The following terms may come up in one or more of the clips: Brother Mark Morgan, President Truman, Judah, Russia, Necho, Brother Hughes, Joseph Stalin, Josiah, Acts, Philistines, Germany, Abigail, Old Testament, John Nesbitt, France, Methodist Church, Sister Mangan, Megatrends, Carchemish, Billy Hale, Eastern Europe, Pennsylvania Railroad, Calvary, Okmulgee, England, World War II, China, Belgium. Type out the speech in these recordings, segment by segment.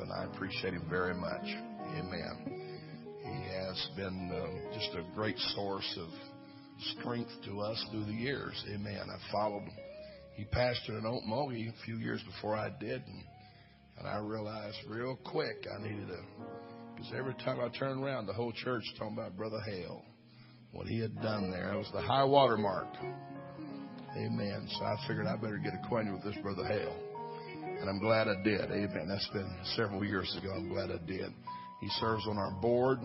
and I appreciate him very much. Amen. He has been just a great source of strength to us through the years. Amen. I followed. He pastored in Okmulgee a few years before I did, and I realized real quick I needed because every time I turned around, the whole church was talking about Brother Hale, what he had done there. It was the high water mark. Amen. So I figured I better get acquainted with this Brother Hale, and I'm glad I did. Amen. That's been several years ago. I'm glad I did. He serves on our board.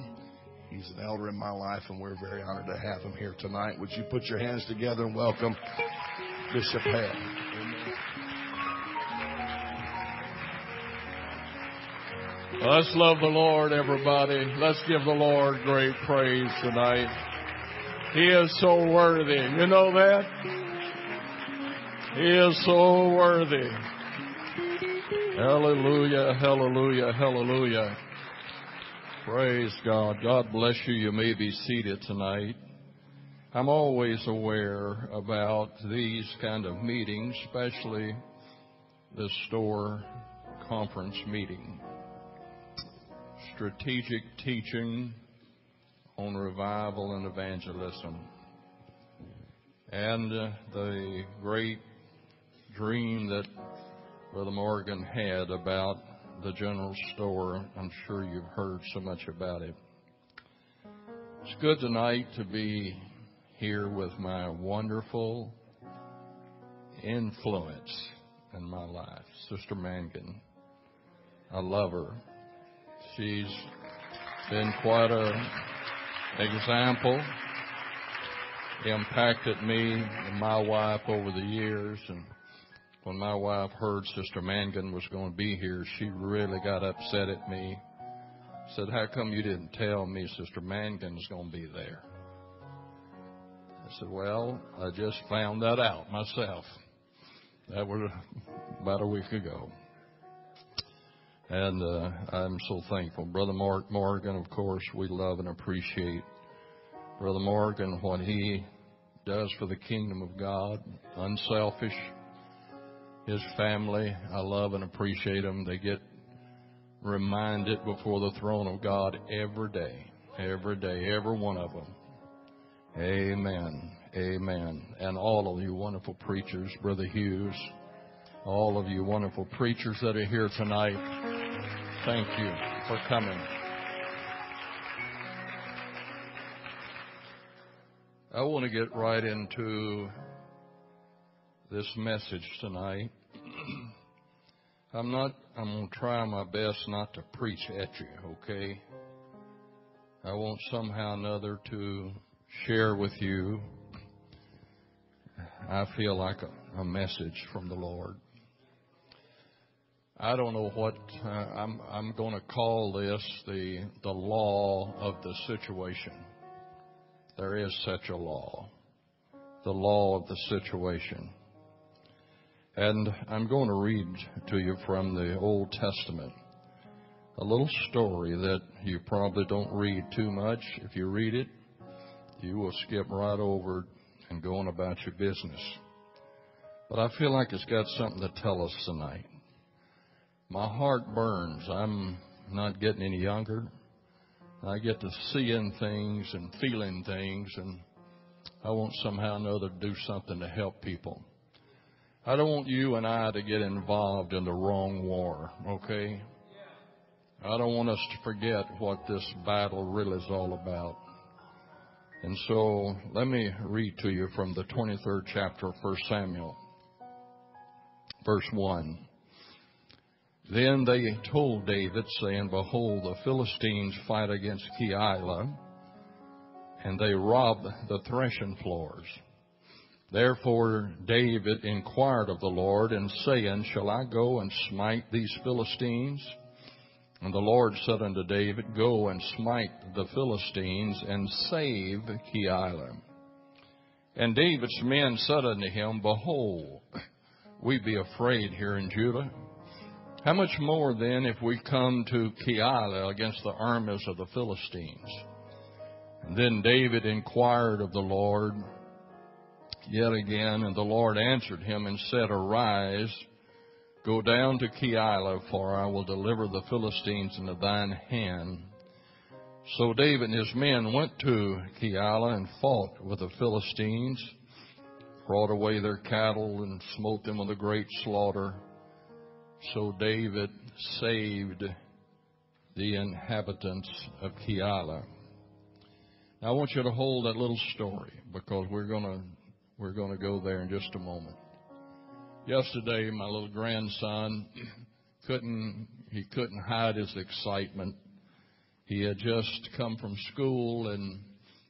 He's an elder in my life, and we're very honored to have him here tonight. Would you put your hands together and welcome Bishop Hale? Amen. Let's love the Lord, everybody. Let's give the Lord great praise tonight. He is so worthy. You know that? He is so worthy. Hallelujah, hallelujah, hallelujah. Praise God. God bless you. You may be seated tonight. I'm always aware about these kind of meetings, especially the store conference meeting. Strategic teaching on revival and evangelism. And the great dream that Brother Morgan had about the general store. I'm sure you've heard so much about it. It's good tonight to be here with my wonderful influence in my life, Sister Mangan. I love her. She's been quite an example. Impacted me and my wife over the years, and when my wife heard Sister Mangan was going to be here, she really got upset at me. Said, "How come you didn't tell me Sister Mangan's going to be there?" I said, "Well, I just found that out myself." That was about a week ago. And I'm so thankful. Brother Mark Morgan, of course, we love and appreciate Brother Morgan, what he does for the kingdom of God, unselfish. His family, I love and appreciate them. They get reminded before the throne of God every day, every one of them. Amen, amen. And all of you wonderful preachers, Brother Hughes, all of you wonderful preachers that are here tonight, thank you for coming. I want to get right into this message tonight. I'm going to try my best not to preach at you, okay? I want somehow or another to share with you, I feel like a message from the Lord. I don't know what, I'm going to call this the law of the situation. There is such a law, the law of the situation. And I'm going to read to you from the Old Testament a little story that you probably don't read too much. If you read it, you will skip right over and go on about your business. But I feel like it's got something to tell us tonight. My heart burns. I'm not getting any younger. I get to seeing things and feeling things, and I want somehow or another to do something to help people. I don't want you and I to get involved in the wrong war, okay? I don't want us to forget what this battle really is all about. And so let me read to you from the 23rd chapter of 1 Samuel, verse 1. Then they told David, saying, "Behold, the Philistines fight against Keilah, and they rob the threshing floors. Therefore David inquired of the Lord, and saying, Shall I go and smite these Philistines? And the Lord said unto David, Go and smite the Philistines, and save Keilah. And David's men said unto him, Behold, we be afraid here in Judah. How much more then if we come to Keilah against the armies of the Philistines? And then David inquired of the Lord yet again, and the Lord answered him and said, Arise, Go down to Keilah, for I will deliver the Philistines into thine hand. So David and his men went to Keilah and fought with the Philistines, brought away their cattle and smote them with a great slaughter. So David saved the inhabitants of Keilah. Now I want you to hold that little story, because we're going to go there in just a moment. Yesterday, my little grandson couldn't hide his excitement. He had just come from school and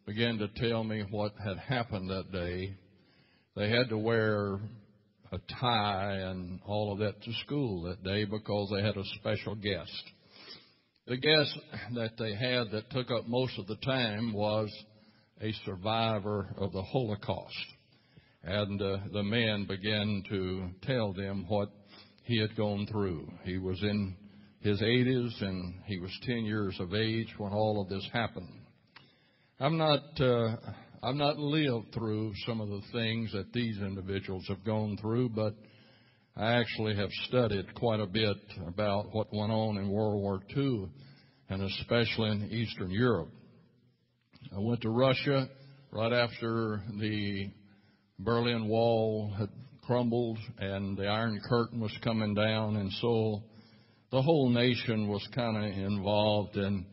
began to tell me what had happened that day. They had to wear a tie and all of that to school that day because they had a special guest. The guest that they had that took up most of the time was a survivor of the Holocaust. And the man began to tell them what he had gone through. He was in his 80s, and he was 10 years of age when all of this happened. I've not lived through some of the things that these individuals have gone through, but I actually have studied quite a bit about what went on in World War II, and especially in Eastern Europe. I went to Russia right after the Berlin Wall had crumbled and the Iron Curtain was coming down, and so the whole nation was kind of involved in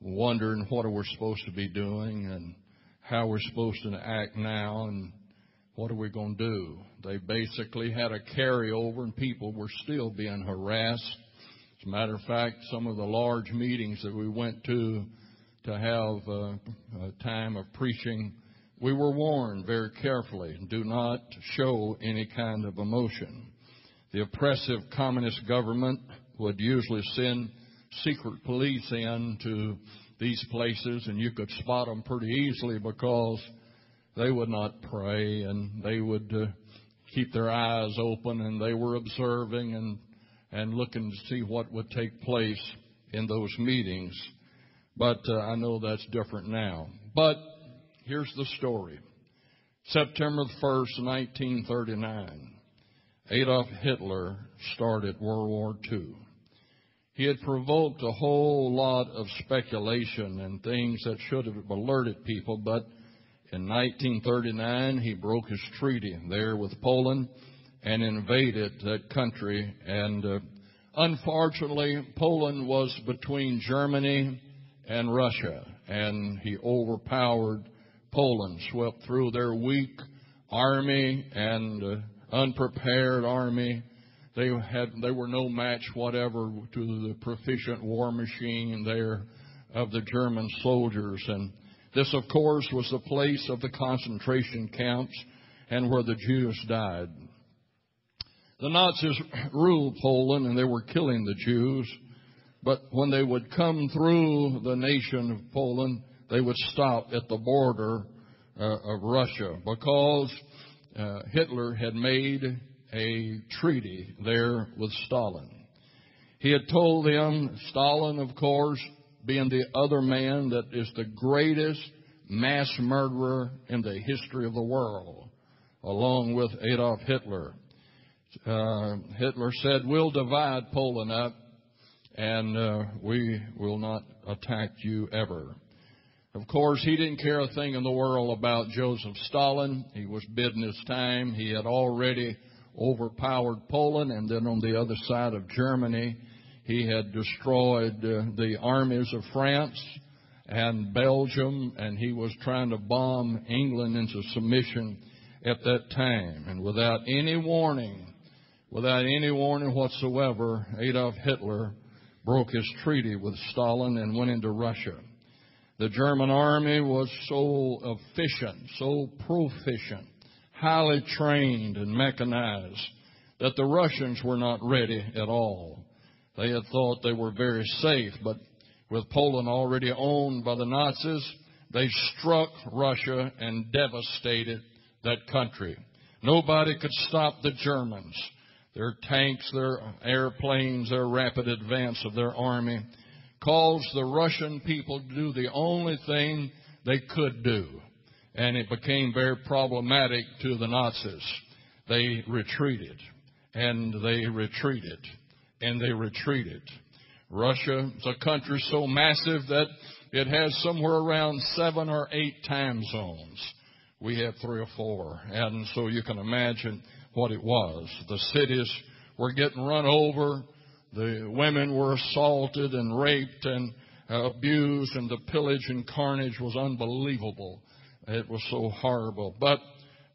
wondering what we're supposed to be doing and how we're supposed to act now and what are we going to do. They basically had a carryover, and people were still being harassed. As a matter of fact, some of the large meetings that we went to have a time of preaching, we were warned very carefully, do not show any kind of emotion. The oppressive communist government would usually send secret police in to these places, and you could spot them pretty easily because they would not pray, and they would keep their eyes open, and they were observing and looking to see what would take place in those meetings. But I know that's different now. But here's the story. September 1st, 1939, Adolf Hitler started World War II. He had provoked a whole lot of speculation and things that should have alerted people, but in 1939, he broke his treaty there with Poland and invaded that country. And unfortunately, Poland was between Germany and Russia, and he overpowered Poland, swept through their weak army and unprepared army. They were no match whatever to the proficient war machine there of the German soldiers. And this, of course, was the place of the concentration camps and where the Jews died. The Nazis ruled Poland, and they were killing the Jews. But when they would come through the nation of Poland, they would stop at the border of Russia, because Hitler had made a treaty there with Stalin. He had told them, Stalin, of course, being the other man that is the greatest mass murderer in the history of the world, along with Adolf Hitler. Hitler said, we'll divide Poland up, and we will not attack you ever. Of course, he didn't care a thing in the world about Joseph Stalin. He was biding his time. He had already overpowered Poland, and then on the other side of Germany, he had destroyed the armies of France and Belgium, and he was trying to bomb England into submission at that time. And without any warning whatsoever, Adolf Hitler broke his treaty with Stalin and went into Russia. The German army was so efficient, so proficient, highly trained and mechanized, that the Russians were not ready at all. They had thought they were very safe, but with Poland already owned by the Nazis, they struck Russia and devastated that country. Nobody could stop the Germans. Their tanks, their airplanes, their rapid advance of their army caused the Russian people to do the only thing they could do. And it became very problematic to the Nazis. They retreated. and they retreated, and they retreated. Russia is a country so massive that it has somewhere around 7 or 8 time zones. We have 3 or 4, and so you can imagine what it was. The cities were getting run over. The women were assaulted and raped and abused, and the pillage and carnage was unbelievable. It was so horrible. But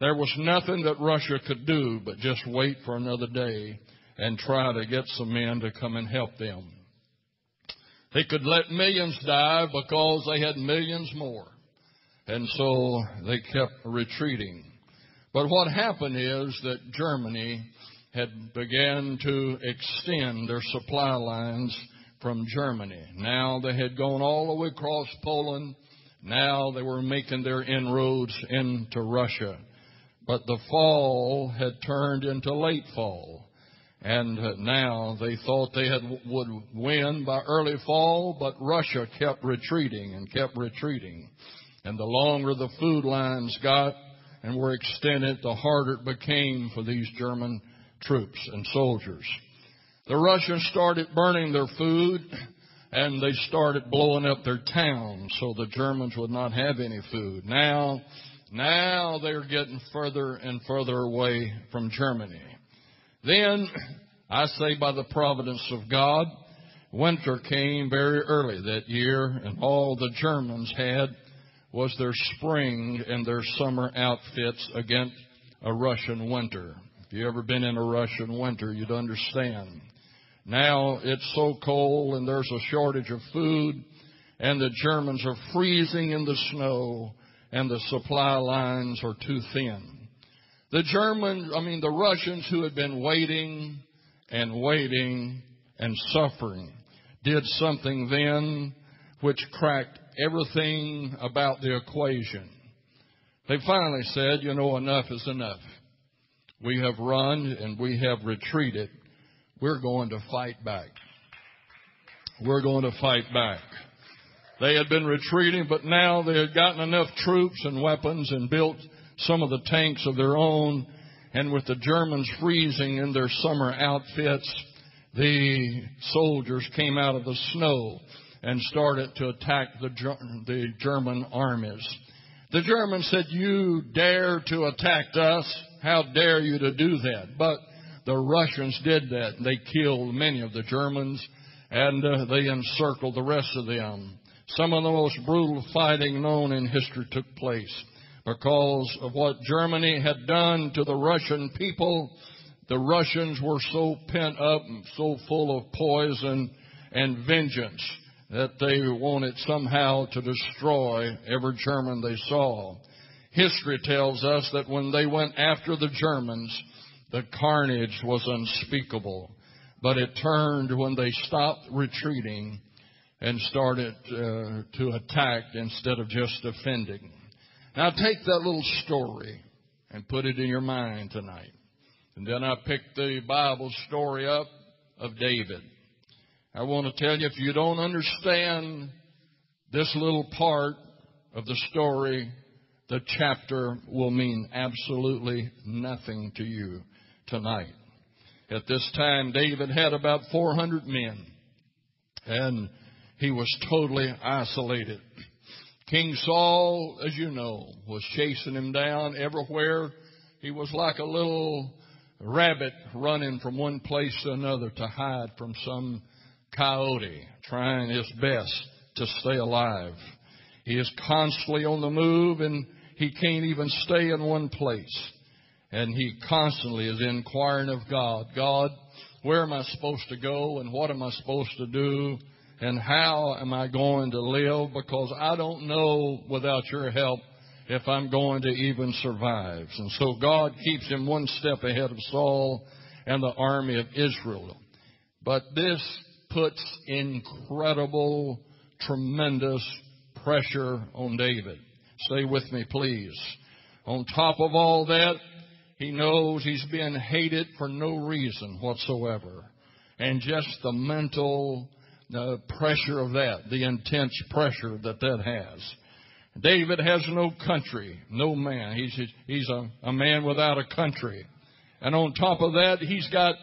there was nothing that Russia could do but just wait for another day and try to get some men to come and help them. They could let millions die because they had millions more. And so they kept retreating. But what happened is that Germany had began to extend their supply lines from Germany. Now they had gone all the way across Poland. Now they were making their inroads into Russia. But the fall had turned into late fall. And now they thought they would win by early fall, but Russia kept retreating and kept retreating. And the longer the food lines got and were extended, the harder it became for these German troops and soldiers. The Russians started burning their food, and they started blowing up their towns so the Germans would not have any food. Now they're getting further and further away from Germany. Then, I say by the providence of God, winter came very early that year, and all the Germans had was their spring and their summer outfits against a Russian winter. If you've ever been in a Russian winter, you'd understand. Now it's so cold and there's a shortage of food, and the Germans are freezing in the snow, and the supply lines are too thin. The Russians who had been waiting and waiting and suffering did something then which cracked everything about the equation. They finally said, enough is enough. We have run and we have retreated. We're going to fight back. We're going to fight back. They had been retreating, but now they had gotten enough troops and weapons and built some of the tanks of their own. And with the Germans freezing in their summer outfits, the soldiers came out of the snow and started to attack the German armies. The Germans said, "You dare to attack us? How dare you to do that?" But the Russians did that. They killed many of the Germans, and they encircled the rest of them. Some of the most brutal fighting known in history took place because of what Germany had done to the Russian people. The Russians were so pent up and so full of poison and vengeance that they wanted somehow to destroy every German they saw. History tells us that when they went after the Germans, the carnage was unspeakable. But it turned when they stopped retreating and started to attack instead of just defending. Now take that little story and put it in your mind tonight. And then I picked the Bible story up of David. I want to tell you, if you don't understand this little part of the story, the chapter will mean absolutely nothing to you tonight. At this time, David had about 400 men, and he was totally isolated. King Saul, as you know, was chasing him down everywhere. He was like a little rabbit running from one place to another to hide from some coyote, trying his best to stay alive. He is constantly on the move, and he can't even stay in one place. And he constantly is inquiring of God. God, where am I supposed to go, and what am I supposed to do, and how am I going to live? Because I don't know without your help if I'm going to even survive. And so God keeps him one step ahead of Saul and the army of Israel. But this puts incredible, tremendous pressure on David. Stay with me, please. On top of all that, he knows he's being hated for no reason whatsoever. And just the mental pressure of that, the intense pressure that has. David has no country, no man. He's a man without a country. And on top of that, he's got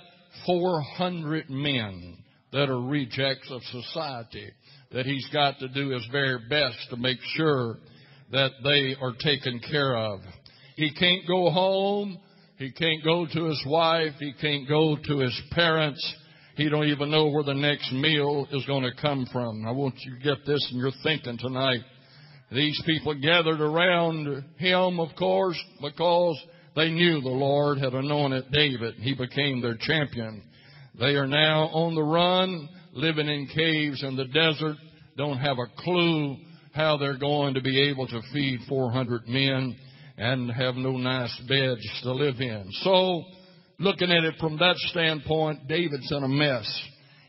400 men that are rejects of society that he's got to do his very best to make sure that they are taken care of. He can't go home. He can't go to his wife. He can't go to his parents. He don't even know where the next meal is going to come from. I want you to get this in your thinking tonight. These people gathered around him, of course, because they knew the Lord had anointed David. He became their champion. They are now on the run, living in caves in the desert, don't have a clue how they're going to be able to feed 400 men and have no nice beds to live in. So, looking at it from that standpoint, David's in a mess.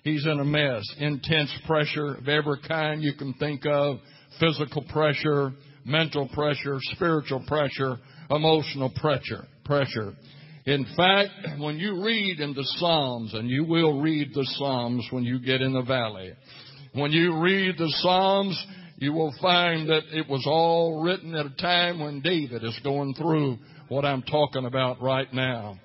He's in a mess. Intense pressure of every kind you can think of. Physical pressure, mental pressure, spiritual pressure, emotional pressure. In fact, when you read in the Psalms, and you will read the Psalms when you get in the valley, when you read the Psalms, you will find that it was all written at a time when David is going through what I'm talking about right now.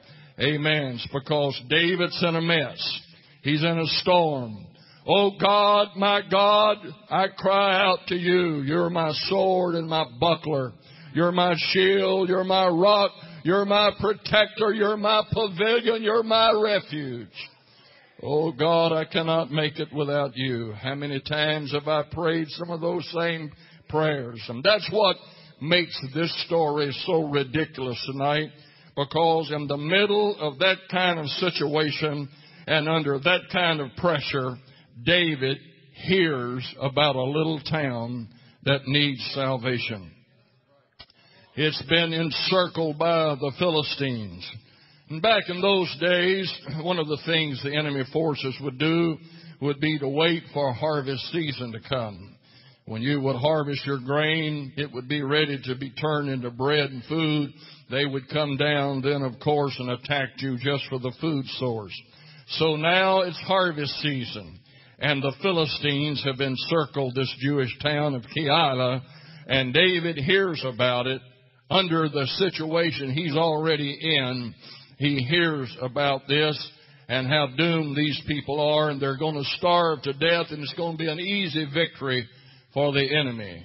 Amen. It's because David's in a mess. He's in a storm. Oh God, my God, I cry out to you. You're my sword and my buckler. You're my shield. You're my rock. You're my protector. You're my pavilion. You're my refuge. Oh, God, I cannot make it without you. How many times have I prayed some of those same prayers? And that's what makes this story so ridiculous tonight, because in the middle of that kind of situation and under that kind of pressure, David hears about a little town that needs salvation. It's been encircled by the Philistines. And back in those days, one of the things the enemy forces would do would be to wait for harvest season to come. When you would harvest your grain, it would be ready to be turned into bread and food. They would come down then, of course, and attack you just for the food source. So now it's harvest season, and the Philistines have encircled this Jewish town of Keilah, and David hears about it. Under the situation he's already in, he hears about this and how doomed these people are, and they're going to starve to death, and it's going to be an easy victory for the enemy.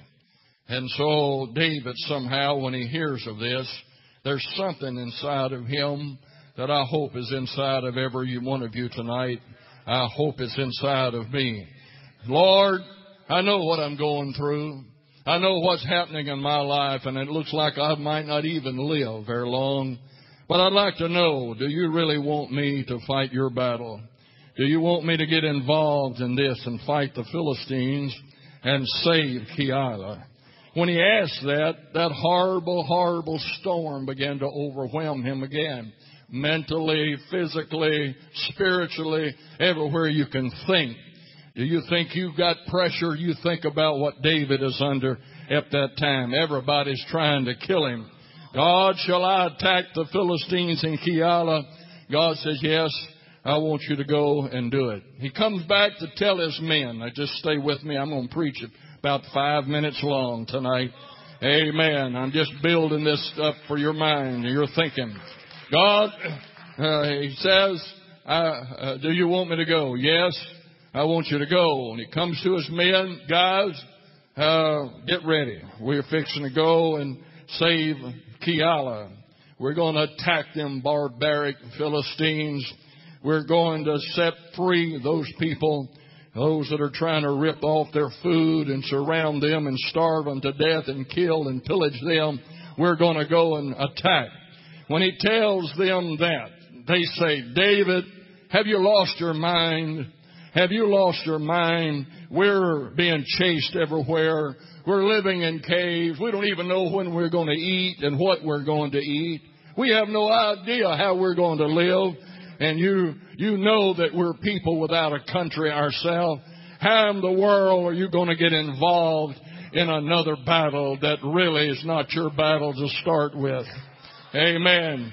And so David somehow, when he hears of this, there's something inside of him that I hope is inside of every one of you tonight. I hope it's inside of me. Lord, I know what I'm going through. I know what's happening in my life, and it looks like I might not even live very long. But I'd like to know, do you really want me to fight your battle? Do you want me to get involved in this and fight the Philistines and save Keilah? When he asked that, that horrible, horrible storm began to overwhelm him again. Mentally, physically, spiritually, everywhere you can think. Do you think you've got pressure? You think about what David is under at that time. Everybody's trying to kill him. God, shall I attack the Philistines in Keilah? God says, yes, I want you to go and do it. He comes back to tell his men. Now just stay with me. I'm going to preach it about 5 minutes long tonight. Amen. I'm just building this up for your mind and your thinking. God, he says, do you want me to go? Yes. I want you to go. And he comes to his men, guys, get ready. We're fixing to go and save Keilah. We're going to attack them barbaric Philistines. We're going to set free those people, those that are trying to rip off their food and surround them and starve them to death and kill and pillage them. We're going to go and attack. When he tells them that, they say, David, have you lost your mind? Have you lost your mind? We're being chased everywhere. We're living in caves. We don't even know when we're going to eat and what we're going to eat. We have no idea how we're going to live. And you know that we're people without a country ourselves. How in the world are you going to get involved in another battle that really is not your battle to start with? Amen.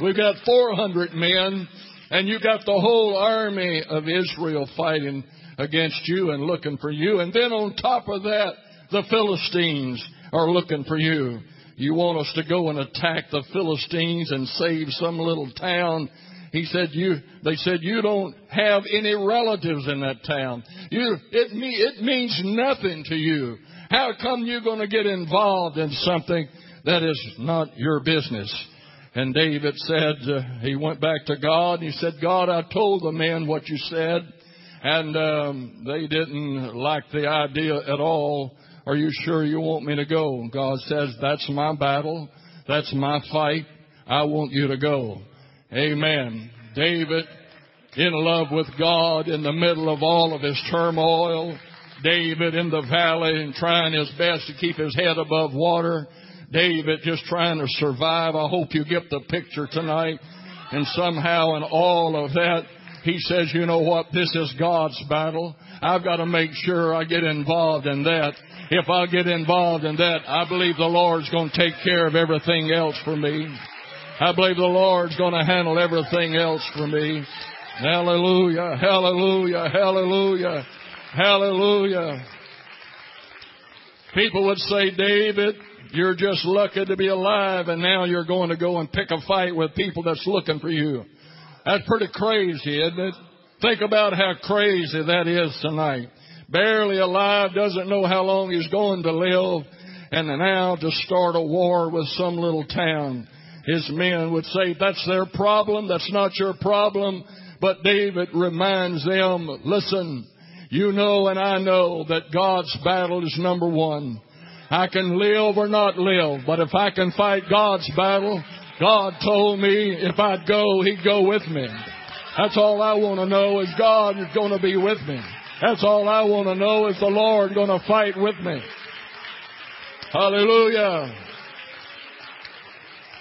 We've got 400 men. And you got the whole army of Israel fighting against you and looking for you. And then on top of that, the Philistines are looking for you. You want us to go and attack the Philistines and save some little town? He said, they said, you don't have any relatives in that town. It means nothing to you. How come you're going to get involved in something that is not your business? And David said, he went back to God and he said, God, I told the men what you said. And they didn't like the idea at all. Are you sure you want me to go? And God says, that's my battle. That's my fight. I want you to go. Amen. David, in love with God, in the middle of all of his turmoil. David in the valley and trying his best to keep his head above water. David just trying to survive. I hope you get the picture tonight. And somehow in all of that, he says, you know what? This is God's battle. I've got to make sure I get involved in that. If I get involved in that, I believe the Lord's going to take care of everything else for me. I believe the Lord's going to handle everything else for me. Hallelujah, hallelujah, hallelujah, hallelujah. People would say, David, you're just lucky to be alive, and now you're going to go and pick a fight with people that's looking for you. That's pretty crazy, isn't it? Think about how crazy that is tonight. Barely alive, doesn't know how long he's going to live, and now to start a war with some little town. His men would say, that's their problem, that's not your problem. But David reminds them, listen, you know and I know that God's battle is number one. I can live or not live, but if I can fight God's battle, God told me if I'd go, He'd go with me. That's all I want to know is God is going to be with me. That's all I want to know is the Lord going to fight with me. Hallelujah.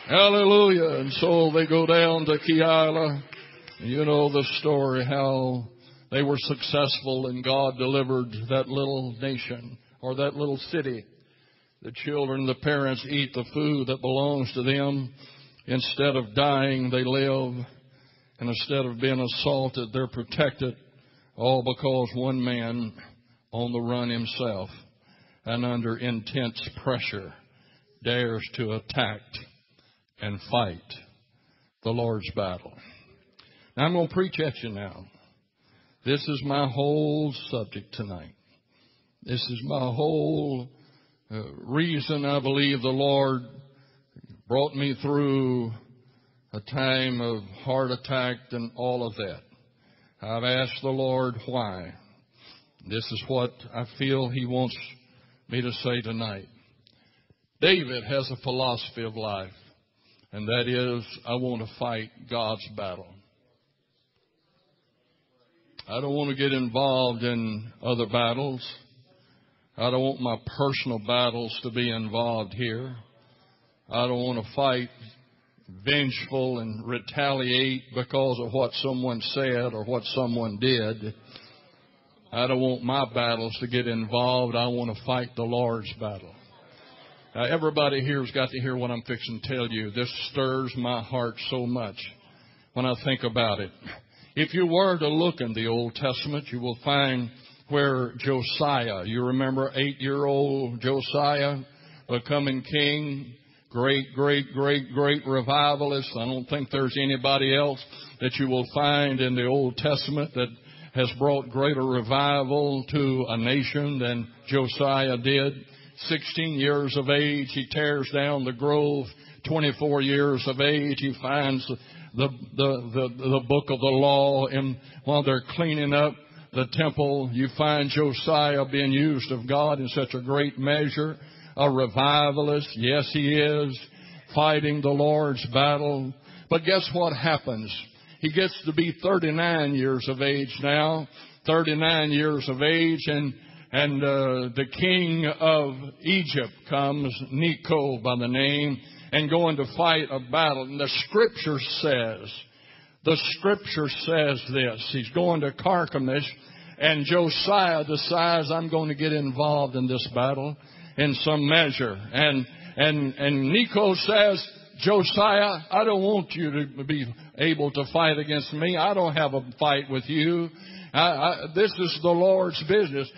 Hallelujah. And so they go down to Keilah. You know the story how they were successful and God delivered that little nation or that little city. The children, the parents eat the food that belongs to them. Instead of dying, they live. And instead of being assaulted, they're protected. All because one man on the run himself and under intense pressure dares to attack and fight the Lord's battle. Now, I'm going to preach at you now. This is my whole subject tonight. This is my whole reason I believe the Lord brought me through a time of heart attack and all of that. I've asked the Lord why. This is what I feel He wants me to say tonight. David has a philosophy of life. And that is, I want to fight God's battle. I don't want to get involved in other battles. I don't want my personal battles to be involved here. I don't want to fight vengeful and retaliate because of what someone said or what someone did. I don't want my battles to get involved. I want to fight the Lord's battle. Now, everybody here has got to hear what I'm fixing to tell you. This stirs my heart so much when I think about it. If you were to look in the Old Testament, you will find where Josiah, you remember 8-year-old Josiah becoming king, great revivalist. I don't think there's anybody else that you will find in the Old Testament that has brought greater revival to a nation than Josiah did. 16 years of age, he tears down the grove. 24 years of age, he finds the book of the law. And while they're cleaning up the temple, you find Josiah being used of God in such a great measure. A revivalist, yes he is, fighting the Lord's battle. But guess what happens? He gets to be 39 years of age now. 39 years of age, and the king of Egypt comes, Necho by the name, and going to fight a battle. And the Scripture says this. He's going to Carchemish, and Josiah decides, I'm going to get involved in this battle in some measure. And Necho says, Josiah, I don't want you to be able to fight against me. I don't have a fight with you. This is the Lord's business.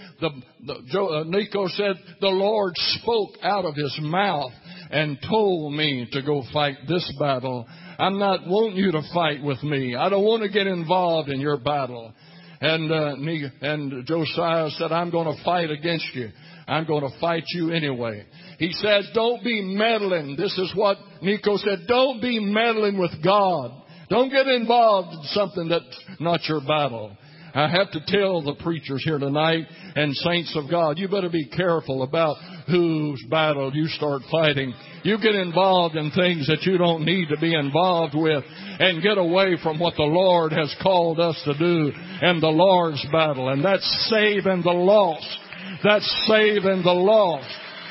Necho said, the Lord spoke out of his mouth. and told me to go fight this battle. I'm not wanting you to fight with me. I don't want to get involved in your battle. And Josiah said, I'm going to fight against you. I'm going to fight you anyway. He says, don't be meddling. This is what Necho said. Don't be meddling with God. Don't get involved in something that's not your battle. I have to tell the preachers here tonight and saints of God, you better be careful about whose battle you start fighting. You get involved in things that you don't need to be involved with and get away from what the Lord has called us to do and the Lord's battle. And that's saving the lost. That's saving the lost.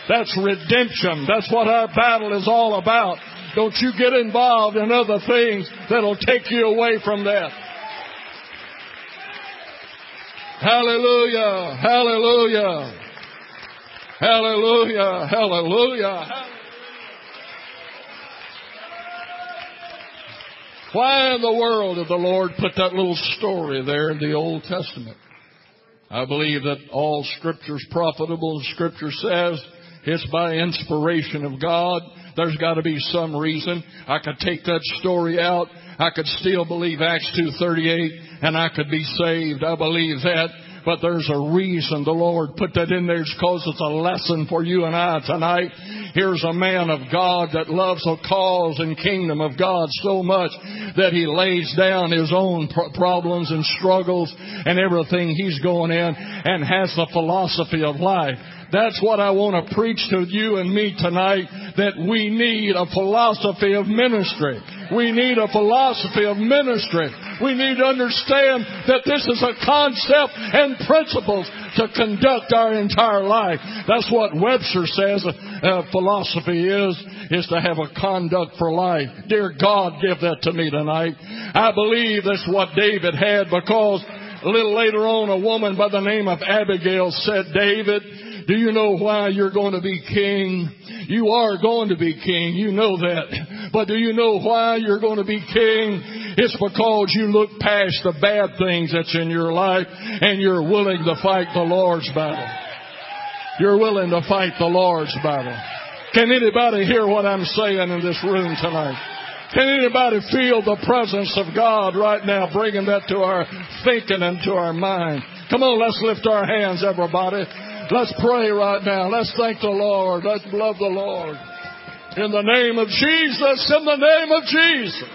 That's redemption. That's what our battle is all about. Don't you get involved in other things that'll take you away from that. Hallelujah, hallelujah, hallelujah, hallelujah. Why in the world did the Lord put that little story there in the Old Testament? I believe that all Scripture's profitable. Scripture says it's by inspiration of God. There's got to be some reason. I could take that story out. I could still believe Acts 2:38, and I could be saved. I believe that. But there's a reason the Lord put that in there. It's because it's a lesson for you and I tonight. Here's a man of God that loves the cause and kingdom of God so much that he lays down his own problems and struggles and everything he's going in and has the philosophy of life. That's what I want to preach to you and me tonight, that we need a philosophy of ministry. We need a philosophy of ministry. We need to understand that this is a concept and principles to conduct our entire life. That's what Webster says philosophy is to have a conduct for life. Dear God, give that to me tonight. I believe that's what David had, because a little later on a woman by the name of Abigail said, David, do you know why you're going to be king? You are going to be king. You know that. But do you know why you're going to be king? It's because you look past the bad things that's in your life and you're willing to fight the Lord's battle. You're willing to fight the Lord's battle. Can anybody hear what I'm saying in this room tonight? Can anybody feel the presence of God right now, bringing that to our thinking and to our mind? Come on, let's lift our hands, everybody. Let's pray right now. Let's thank the Lord. Let's love the Lord. In the name of Jesus, in the name of Jesus.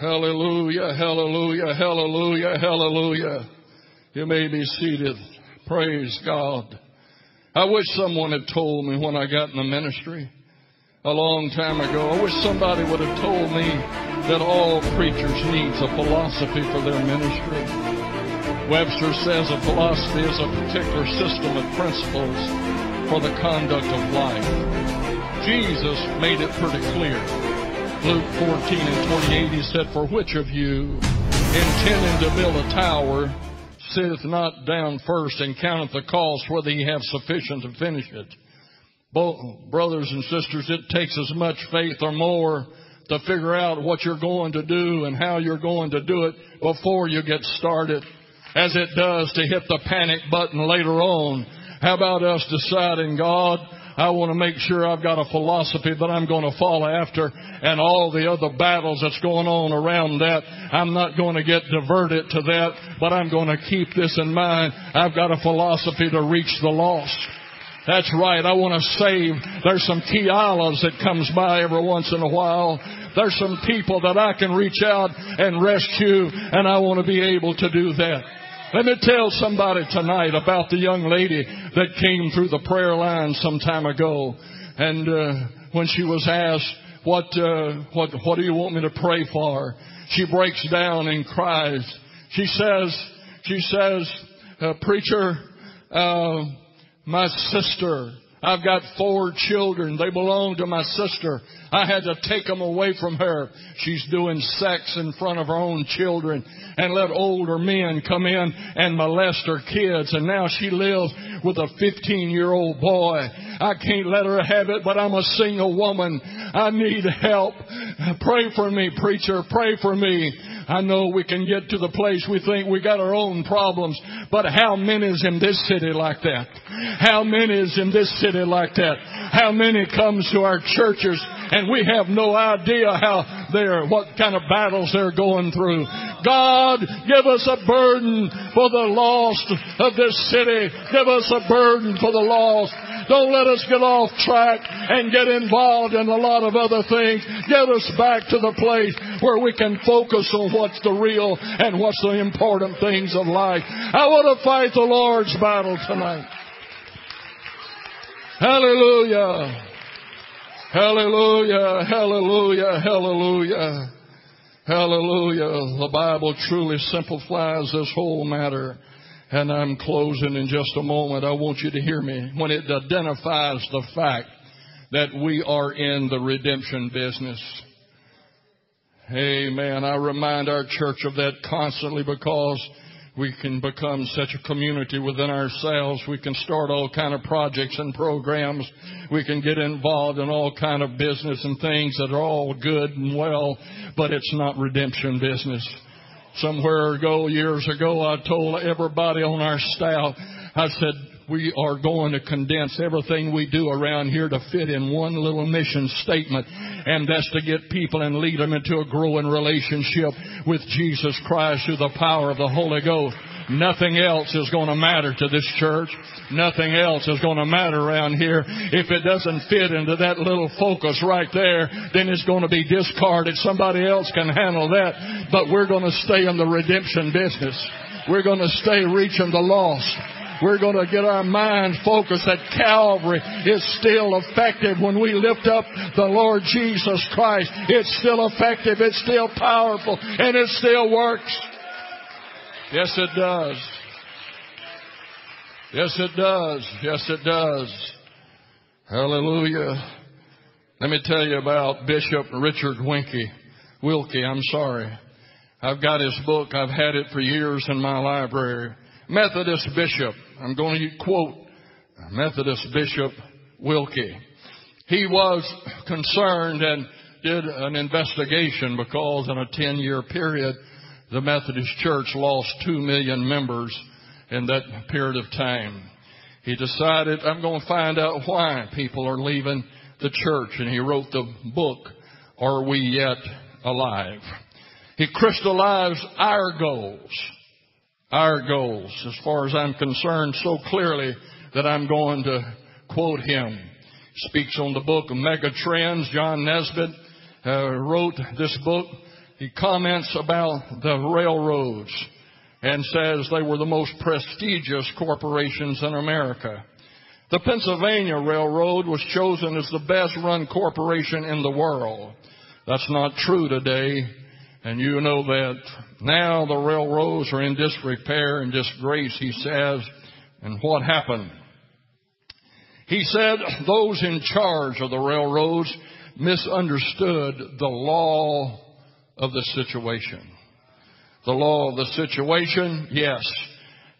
Hallelujah, hallelujah, hallelujah, hallelujah. You may be seated. Praise God. I wish someone had told me when I got in the ministry a long time ago. I wish somebody would have told me that all preachers need a philosophy for their ministry. Webster says a philosophy is a particular system of principles for the conduct of life. Jesus made it pretty clear. Luke 14 and 28, he said, for which of you, intending to build a tower, sitteth not down first and counteth the cost, whether ye have sufficient to finish it. Both brothers and sisters, it takes as much faith or more to figure out what you're going to do and how you're going to do it before you get started as it does to hit the panic button later on. How about us deciding, God, I want to make sure I've got a philosophy that I'm going to follow after, and all the other battles that's going on around that, I'm not going to get diverted to that, but I'm going to keep this in mind. I've got a philosophy to reach the lost. That's right. I want to save. There's some Keilahs that comes by every once in a while. There's some people that I can reach out and rescue, and I want to be able to do that. Let me tell somebody tonight about the young lady that came through the prayer line some time ago. And when she was asked, what do you want me to pray for? She breaks down and cries. She says, preacher, my sister I've got 4 children. They belong to my sister. I had to take them away from her. She's doing sex in front of her own children and let older men come in and molest her kids. And now she lives with a 15-year-old boy. I can't let her have it, but I'm a single woman. I need help. Pray for me, preacher. Pray for me. I know we can get to the place we think we got our own problems, but how many is in this city like that? How many is in this city like that? How many comes to our churches and we have no idea what kind of battles they're going through? God, give us a burden for the lost of this city. Give us a burden for the lost. Don't let us get off track and get involved in a lot of other things. Get us back to the place where we can focus on what's the real and what's the important things of life. I want to fight the Lord's battle tonight. Hallelujah. Hallelujah. Hallelujah. Hallelujah. Hallelujah. The Bible truly simplifies this whole matter. And I'm closing in just a moment. I want you to hear me. When it identifies the fact that we are in the redemption business. Amen. I remind our church of that constantly because we can become such a community within ourselves. We can start all kind of projects and programs. We can get involved in all kind of business and things that are all good and well, but it's not redemption business. Years ago, I told everybody on our staff, I said, we are going to condense everything we do around here to fit in one little mission statement, and that's to get people and lead them into a growing relationship with Jesus Christ through the power of the Holy Ghost. Nothing else is going to matter to this church. Nothing else is going to matter around here. If it doesn't fit into that little focus right there, then it's going to be discarded. Somebody else can handle that. But we're going to stay in the redemption business. We're going to stay reaching the lost. We're going to get our mind focused that Calvary is still effective. When we lift up the Lord Jesus Christ, it's still effective, it's still powerful, and it still works. Yes, it does. Yes, it does. Yes, it does. Hallelujah. Let me tell you about Bishop Richard Wilkie. I've got his book. I've had it for years in my library. Methodist Bishop. I'm going to quote Methodist Bishop Wilkie. He was concerned and did an investigation because in a 10-year period, the Methodist Church lost 2 million members in that period of time. He decided, I'm going to find out why people are leaving the church. And he wrote the book, Are We Yet Alive? He crystallized our goals, as far as I'm concerned, so clearly that I'm going to quote him. He speaks on the book of Megatrends. John Nesbitt wrote this book. He comments about the railroads and says they were the most prestigious corporations in America. The Pennsylvania Railroad was chosen as the best-run corporation in the world. That's not true today, and you know that. Now the railroads are in disrepair and disgrace, he says. And what happened? He said those in charge of the railroads misunderstood the law of the situation. The law of the situation, yes,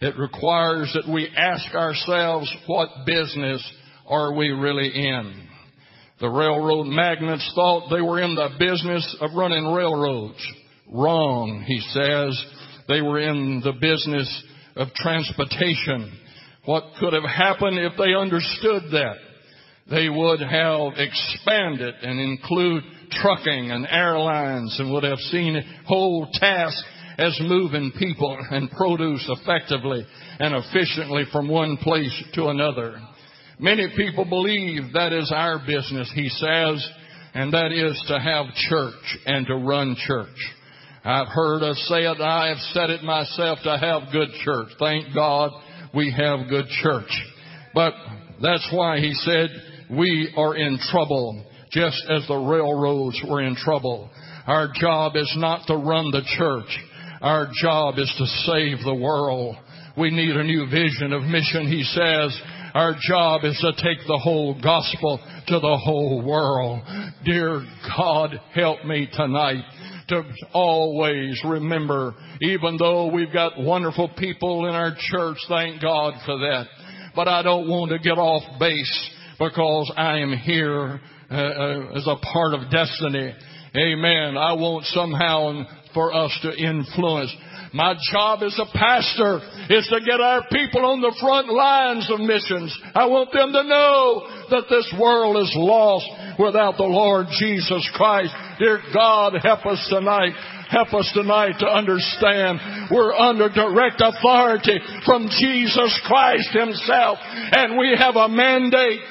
it requires that we ask ourselves, what business are we really in? The railroad magnates thought they were in the business of running railroads. Wrong, he says. They were in the business of transportation. What could have happened if they understood that? They would have expanded and include trucking and airlines and would have seen whole tasks as moving people and produce effectively and efficiently from one place to another. Many people believe that is our business, he says, and that is to have church and to run church. I've heard us say it, and I have said it myself, to have good church. Thank God we have good church. But that's why he said we are in trouble. Just as the railroads were in trouble. Our job is not to run the church. Our job is to save the world. We need a new vision of mission, he says. Our job is to take the whole gospel to the whole world. Dear God, help me tonight to always remember, even though we've got wonderful people in our church, thank God for that. But I don't want to get off base because I am here as a part of destiny. Amen. I want somehow for us to influence. My job as a pastor is to get our people on the front lines of missions. I want them to know that this world is lost without the Lord Jesus Christ. Dear God, help us tonight. Help us tonight to understand we're under direct authority from Jesus Christ Himself, and we have a mandate.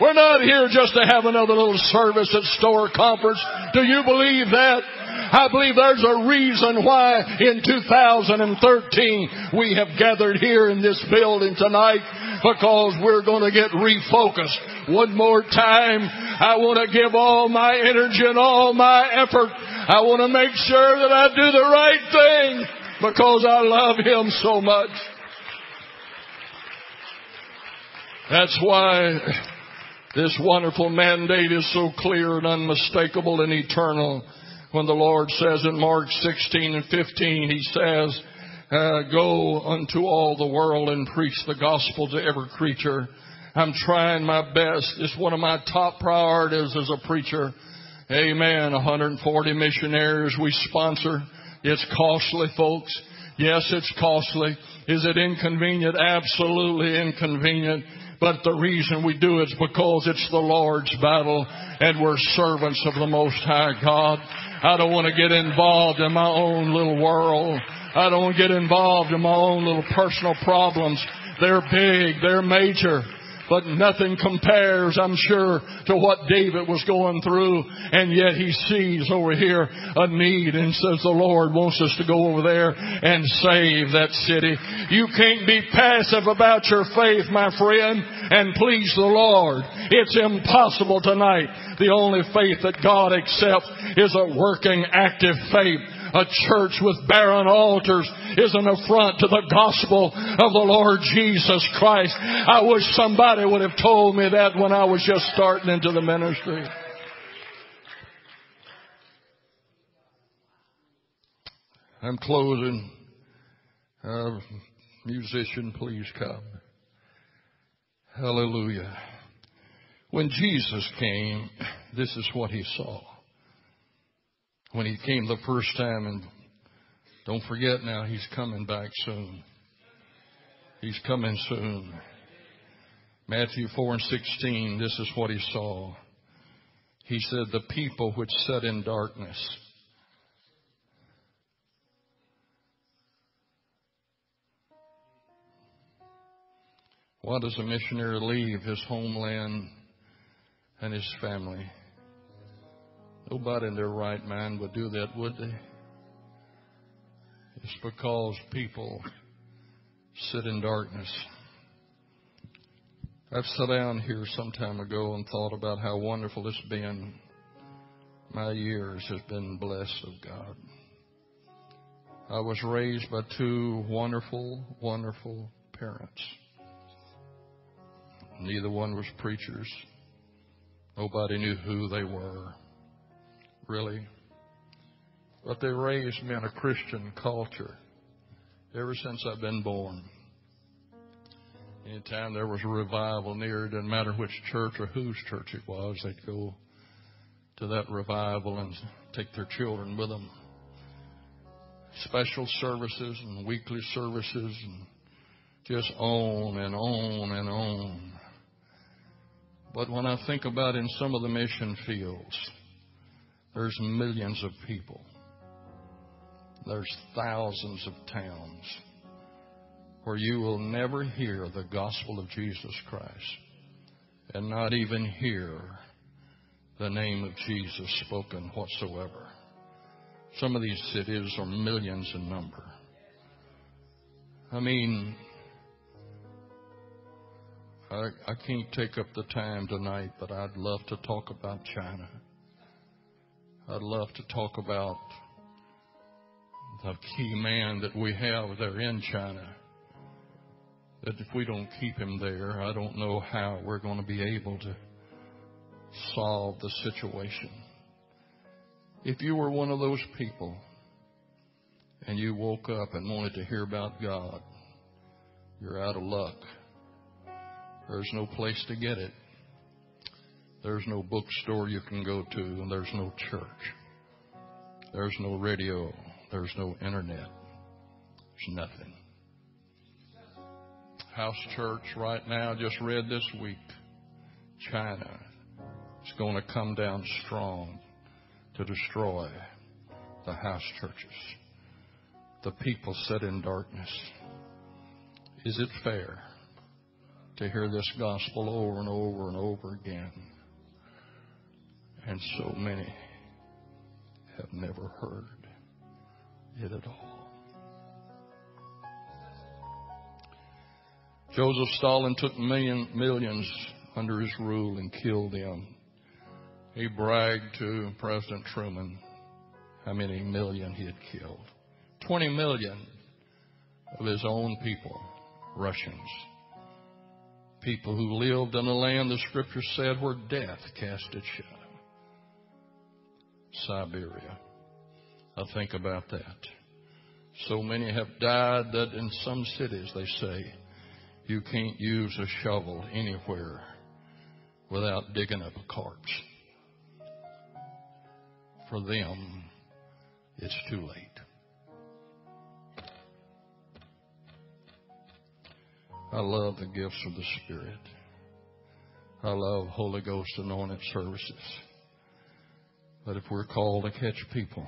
We're not here just to have another little service at store conference. Do you believe that? I believe there's a reason why in 2013 we have gathered here in this building tonight, because we're going to get refocused. One more time, I want to give all my energy and all my effort. I want to make sure that I do the right thing because I love Him so much. That's why this wonderful mandate is so clear and unmistakable and eternal. When the Lord says in Mark 16 and 15, He says, go unto all the world and preach the gospel to every creature. I'm trying my best. It's one of my top priorities as a preacher. Amen. 140 missionaries we sponsor. It's costly, folks. Yes, it's costly. Is it inconvenient? Absolutely inconvenient. But the reason we do it is because it's the Lord's battle and we're servants of the Most High God. I don't want to get involved in my own little world. I don't want to get involved in my own little personal problems. They're big, they're major, but nothing compares, I'm sure, to what David was going through. And yet he sees over here a need and says, the Lord wants us to go over there and save that city. You can't be passive about your faith, my friend, and please the Lord. It's impossible tonight. The only faith that God accepts is a working, active faith. A church with barren altars is an affront to the gospel of the Lord Jesus Christ. I wish somebody would have told me that when I was just starting into the ministry. I'm closing. Musician, please come. Hallelujah. When Jesus came, this is what He saw. When He came the first time, and don't forget now, He's coming back soon. He's coming soon. Matthew 4 and 16, this is what He saw. He said, the people which sat in darkness. Why does a missionary leave his homeland and his family? Nobody in their right mind would do that, would they? It's because people sit in darkness. I've sat down here some time ago and thought about how wonderful it's been. My years have been blessed of God. I was raised by two wonderful, wonderful parents. Neither one was preachers. Nobody knew who they were. Really. But they raised me in a Christian culture ever since I've been born. Anytime there was a revival near, it didn't matter which church or whose church it was, they'd go to that revival and take their children with them. Special services and weekly services and just on and on and on. But when I think about in some of the mission fields, there's millions of people. There's thousands of towns where you will never hear the gospel of Jesus Christ and not even hear the name of Jesus spoken whatsoever. Some of these cities are millions in number. I mean, I can't take up the time tonight, but I'd love to talk about China. I'd love to talk about the key man that we have there in China, that if we don't keep him there, I don't know how we're going to be able to solve the situation. If you were one of those people and you woke up and wanted to hear about God, you're out of luck. There's no place to get it. There's no bookstore you can go to, and there's no church. There's no radio. There's no internet. There's nothing. House church right now, just read this week, China is going to come down strong to destroy the house churches. The people sit in darkness. Is it fair to hear this gospel over and over and over again? And so many have never heard it at all. Joseph Stalin took millions under his rule and killed them. He bragged to President Truman how many million he had killed. 20 million of his own people, Russians. People who lived in a land the Scripture said where death cast its shadow. Siberia. I think about that. So many have died that in some cities, they say, you can't use a shovel anywhere without digging up a corpse. For them, it's too late. I love the gifts of the Spirit. I love Holy Ghost anointed services. But if we're called to catch people,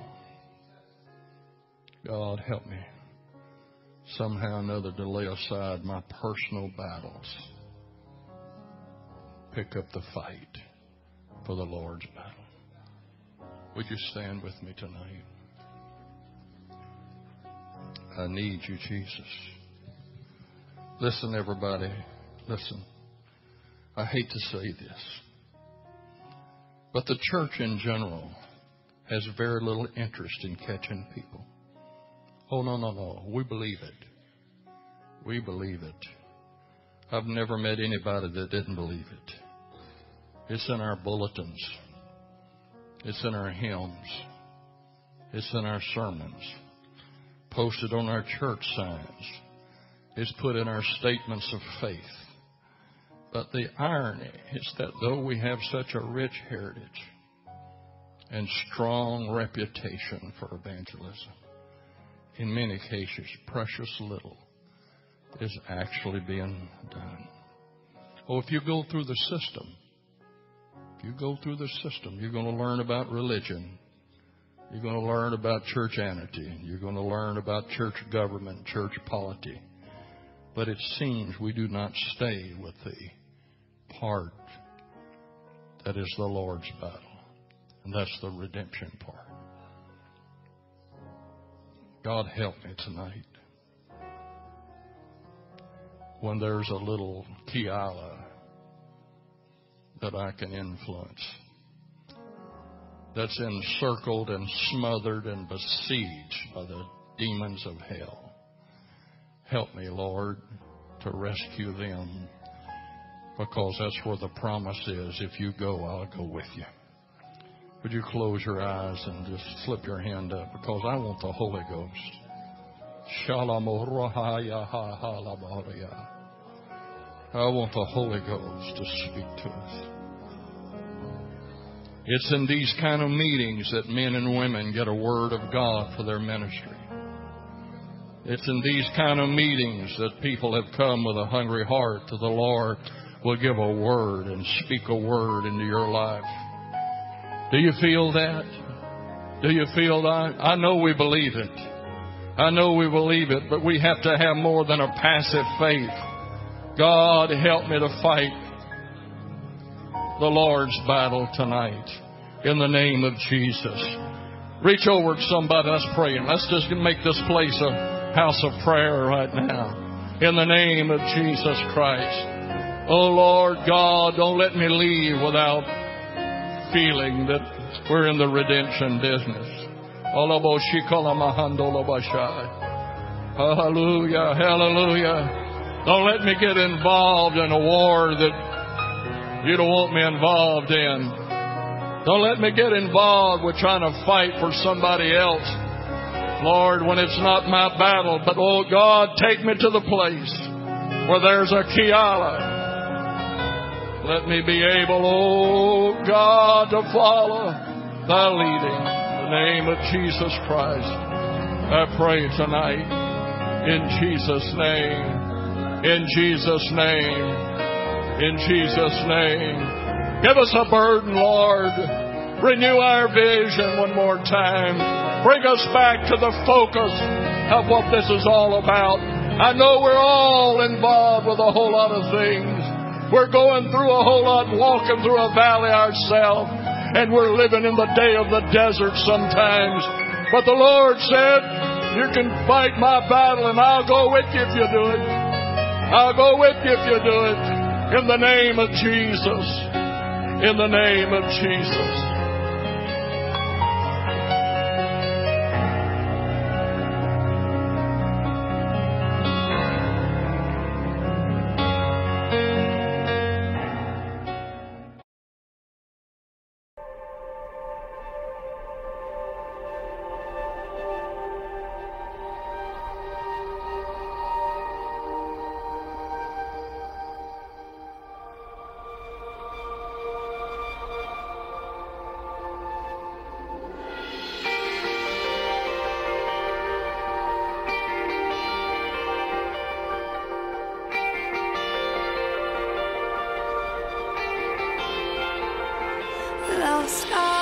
God help me somehow or another to lay aside my personal battles. Pick up the fight for the Lord's battle. Would you stand with me tonight? I need you, Jesus. Listen, everybody. Listen. I hate to say this, but the church in general has very little interest in catching people. Oh, no, no, no. We believe it. We believe it. I've never met anybody that didn't believe it. It's in our bulletins. It's in our hymns. It's in our sermons. Posted on our church signs. It's put in our statements of faith. But the irony is that though we have such a rich heritage and strong reputation for evangelism, in many cases, precious little is actually being done. Oh, if you go through the system, you're going to learn about religion. You're going to learn about churchianity. You're going to learn about church government, church polity. But it seems we do not stay with the part that is the Lord's battle. And that's the redemption part. God help me tonight. When there's a little Keilah that I can influence, that's encircled and smothered and besieged by the demons of hell. Help me, Lord, to rescue them, because that's where the promise is. If you go, I'll go with you. Would you close your eyes and just slip your hand up, because I want the Holy Ghost. Shalom. I want the Holy Ghost to speak to us. It's in these kind of meetings that men and women get a word of God for their ministry. It's in these kind of meetings that people have come with a hungry heart to the Lord. Will give a word and speak a word into your life. Do you feel that? Do you feel that? I know we believe it. I know we believe it, but we have to have more than a passive faith. God, help me to fight the Lord's battle tonight in the name of Jesus. Reach over to somebody that's praying. Let's just make this place a house of prayer right now in the name of Jesus Christ. Oh, Lord God, don't let me leave without feeling that we're in the redemption business. Hallelujah, hallelujah. Don't let me get involved in a war that you don't want me involved in. Don't let me get involved with trying to fight for somebody else, Lord, when it's not my battle. But, oh, God, take me to the place where there's a Keilah. Let me be able, oh, God, to follow Thy leading. In the name of Jesus Christ, I pray tonight in Jesus' name. In Jesus' name. In Jesus' name. Give us a burden, Lord. Renew our vision one more time. Bring us back to the focus of what this is all about. I know we're all involved with a whole lot of things. We're going through a whole lot, walking through a valley ourselves. And we're living in the day of the desert sometimes. But the Lord said, you can fight my battle and I'll go with you if you do it. I'll go with you if you do it. In the name of Jesus. In the name of Jesus. Stop.